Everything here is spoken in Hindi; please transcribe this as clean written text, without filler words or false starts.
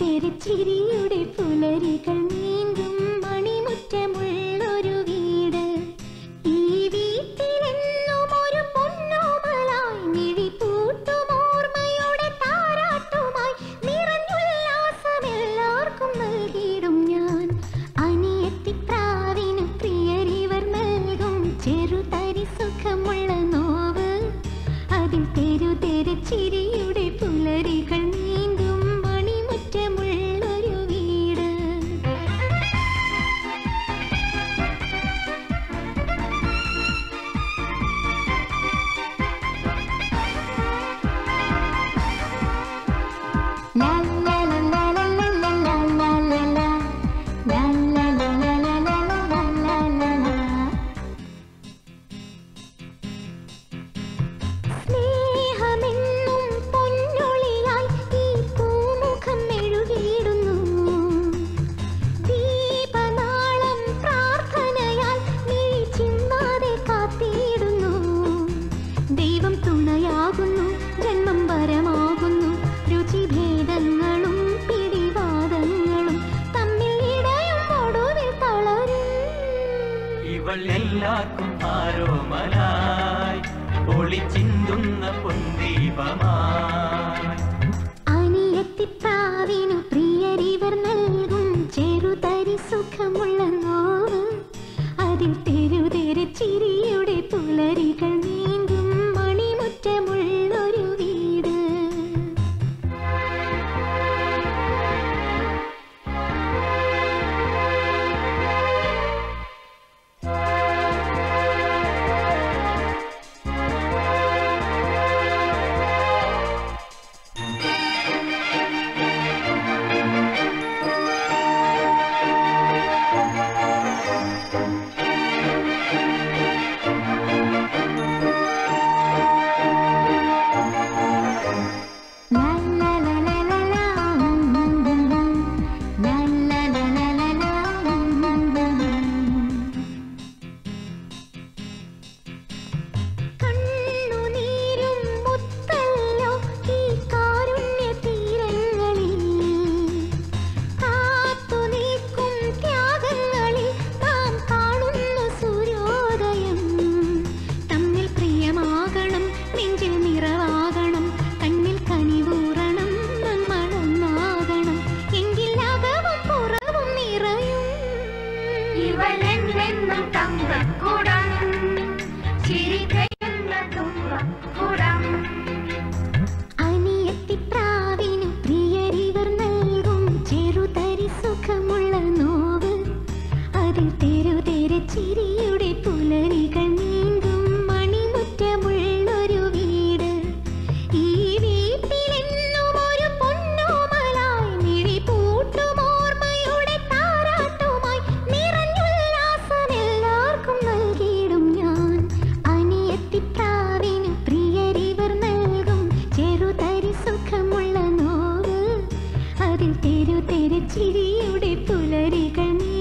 तेरे चिड़ियों डे पुलरी करनी।